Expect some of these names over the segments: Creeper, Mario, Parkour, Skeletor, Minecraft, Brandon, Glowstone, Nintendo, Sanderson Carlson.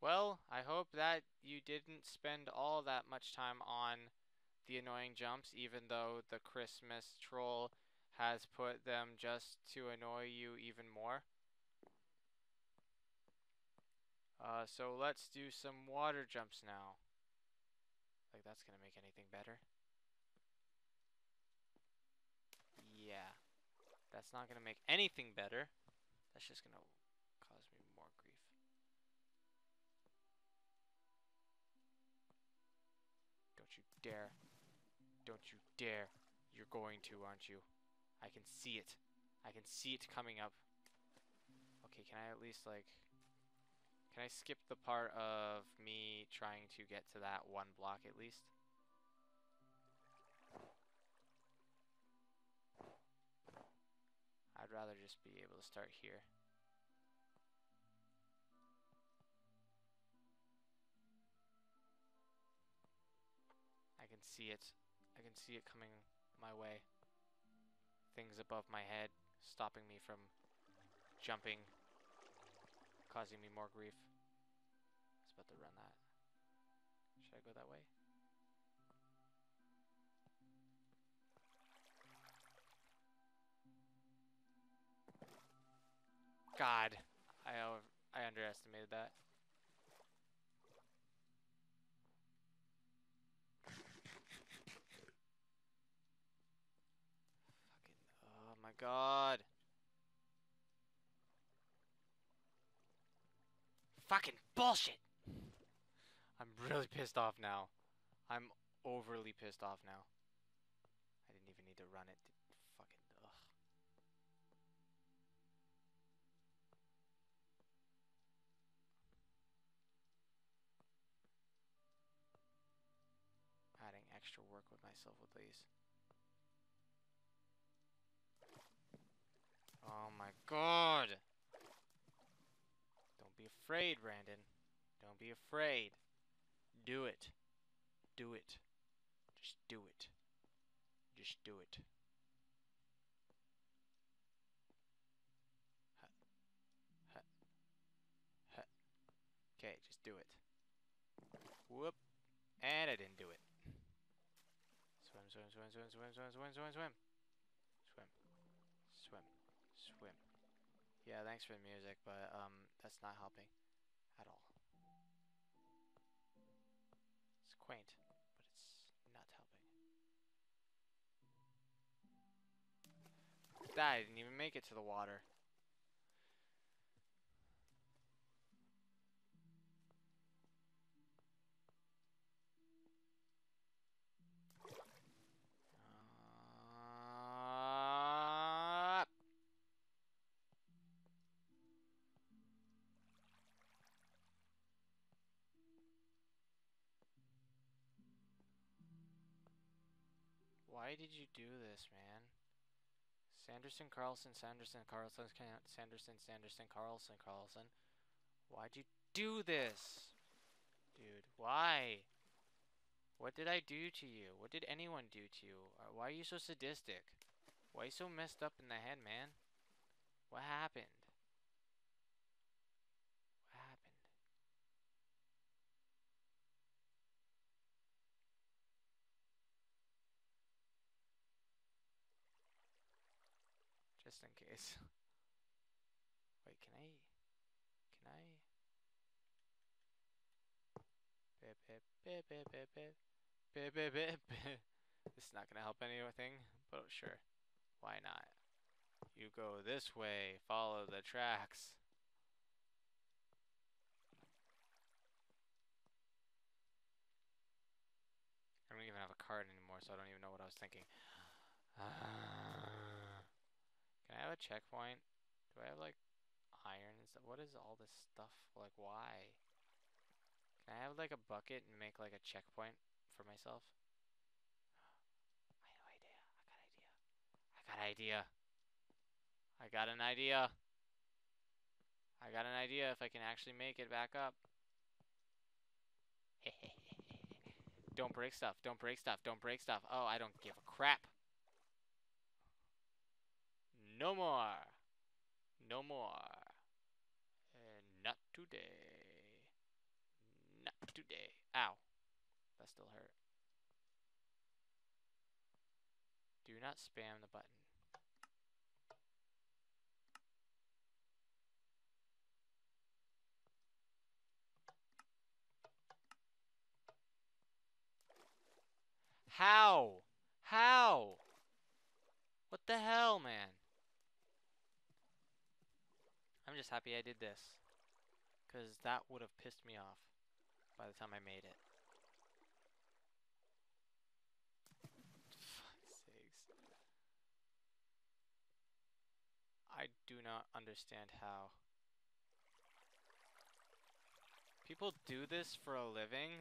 Well, I hope that you didn't spend all that much time on the annoying jumps, even though the Christmas troll has put them just to annoy you even more. So let's do some water jumps now. Like, that's gonna make anything better. Yeah. That's not gonna make anything better. That's just gonna cause me more grief. Don't you dare. Don't you dare. You're going to, aren't you? I can see it. I can see it coming up. Okay, can I at least, like... Can I skip the part of me trying to get to that one block at least? I'd rather just be able to start here. I can see it. I can see it coming my way. Things above my head stopping me from jumping. Causing me more grief. I was about to run that. Should I go that way? God, I underestimated that. Fucking, oh my God. Fucking bullshit! I'm really pissed off now. I'm overly pissed off now. I didn't even need to run it. Fucking ugh. Adding extra work with myself with these. Oh my God! Don't be afraid, Brandon. Don't be afraid. Do it. Do it. Just do it. Just do it. Huh. Huh. Huh. Okay, just do it. Whoop. And I didn't do it. Swim, swim, swim, swim, swim, swim, swim, swim, swim. Swim. Swim. Swim. Yeah, thanks for the music, but that's not helping at all. It's quaint, but it's not helping. That, I didn't even make it to the water. Why did you do this, man? Sanderson Carlson, Sanderson Carlson, Sanderson, Sanderson Carlson, Carlson. Why'd you do this? Dude, why? What did I do to you? What did anyone do to you? Why are you so sadistic? Why are you so messed up in the head, man? What happened? What happened? Just in case. Wait, can I? Bip, bip, bip, bip, bip, bip, bip, bip, bip, bip. This is not gonna help anything, but sure. Why not? You go this way, follow the tracks. I don't even have a card anymore, so I don't even know what I was thinking. Can I have a checkpoint? Do I have, like, iron and stuff? What is all this stuff? Like, why? Can I have, like, a bucket and make, like, a checkpoint for myself? I have no idea. I got an idea. I got an idea. I got an idea. I got an idea if I can actually make it back up. Don't break stuff. Don't break stuff. Don't break stuff. Oh, I don't give a crap. No more. No more. Not today. Ow. That still hurt. Do not spam the button. How? How? What the hell, man? I'm just happy I did this, because that would have pissed me off by the time I made it. Fuck's sakes. I do not understand how. People do this for a living?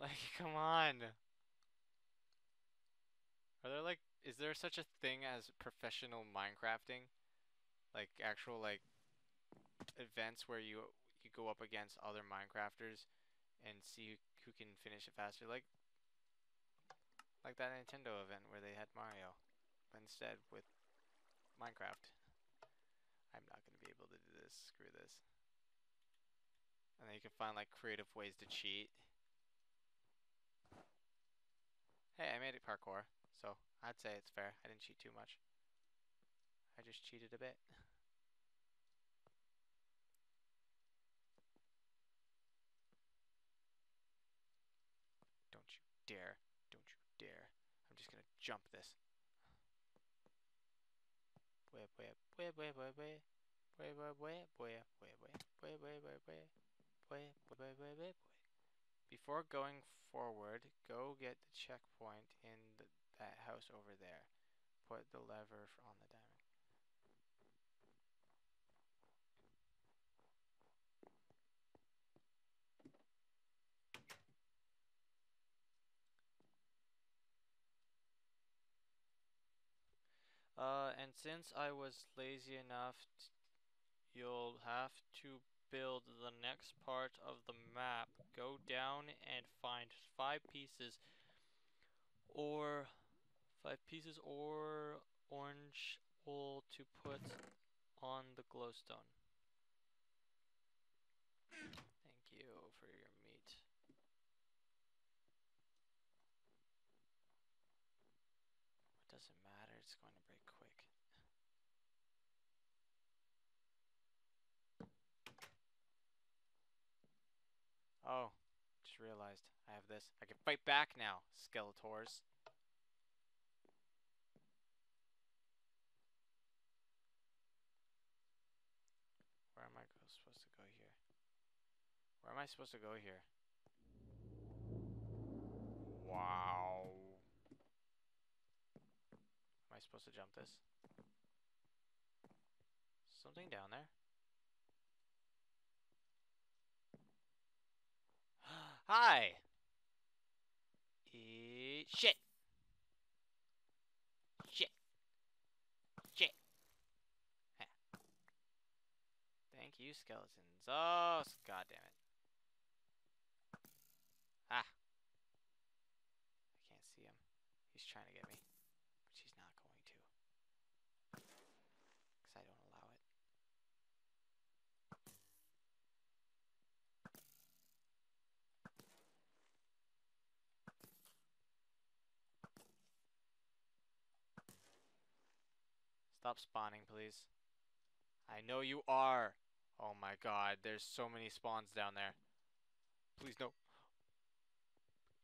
Like, come on. Are there like, is there such a thing as professional Minecrafting? Like actual like events where you go up against other Minecrafters and see who can finish it faster, like that Nintendo event where they had Mario, but instead with Minecraft. I'm not gonna be able to do this. Screw this. And then you can find like creative ways to cheat. Hey, I made it parkour, so I'd say it's fair. I didn't cheat too much. I just cheated a bit. Don't you dare. Don't you dare. I'm just gonna jump this. Where, where. Before going forward, go get the checkpoint in that house over there. Put the lever on the diamond. And since I was lazy enough, you'll have to build the next part of the map. Go down and find 5 pieces or 5 pieces or orange wool to put on the glowstone. Thank you for your meat. It doesn't matter, it's going to break quick. Oh, just realized I have this. I can fight back now, Skeletors. Where am I supposed to go here? Where am I supposed to go here? Wow. Am I supposed to jump this? Something down there. Hi. Shit. Shit. Shit. Huh. Thank you, skeletons. Oh, god damn it. Ah. I can't see him. He's trying to get me, but he's not going to, because I don't allow it. Stop spawning, please. I know you are. Oh my god, there's so many spawns down there. Please, no.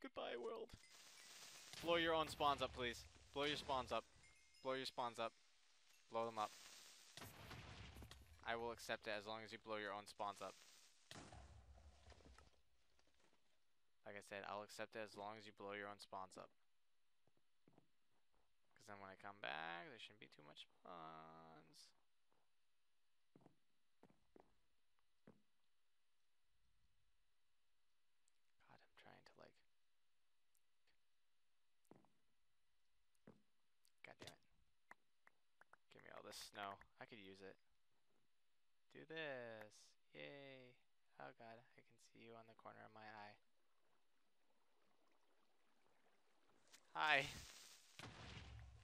Goodbye, world. Blow your own spawns up, please. Blow your spawns up. Blow your spawns up. Blow them up. I will accept it as long as you blow your own spawns up. Like I said, I'll accept it as long as you blow your own spawns up. Because then when I come back, there shouldn't be too much spawns. God, I'm trying to like... God damn it. Give me all this snow. I could use it. Do this. Yay. Oh god, I can see you on the corner of my eye. Hi.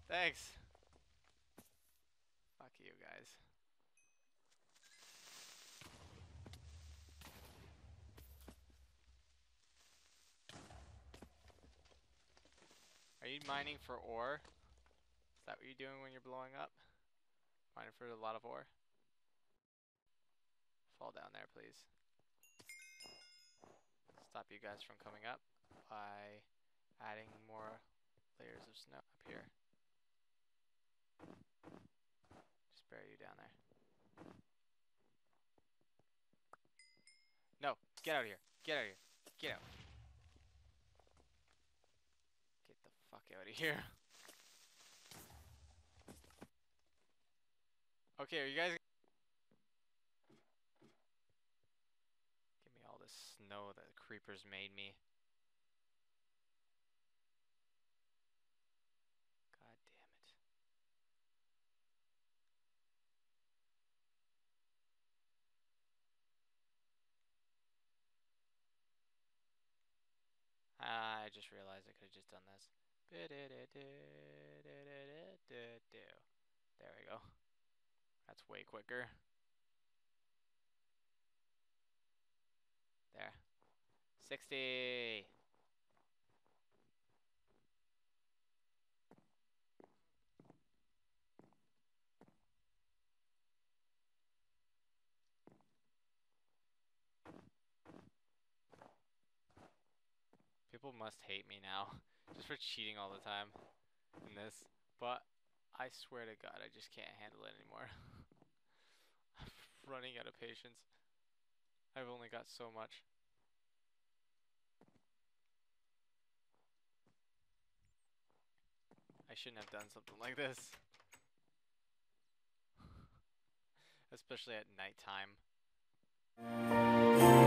Thanks. Fuck you guys. you mining for ore? Is that what you're doing when you're blowing up? Mining for a lot of ore? Fall down there, please. Stop you guys from coming up by adding more layers of snow up here. Just bury you down there. No, get out of here. Get out of here. Get out. Get the fuck out of here. Okay, are you guys... Give me all this snow that the creepers made me. God damn it. I just realized I could have just done this. There we go. That's way quicker. There. 60! People must hate me now, just for cheating all the time in this, but I swear to God, I just can't handle it anymore. I'm running out of patience. I've only got so much. I shouldn't have done something like this. Especially at nighttime.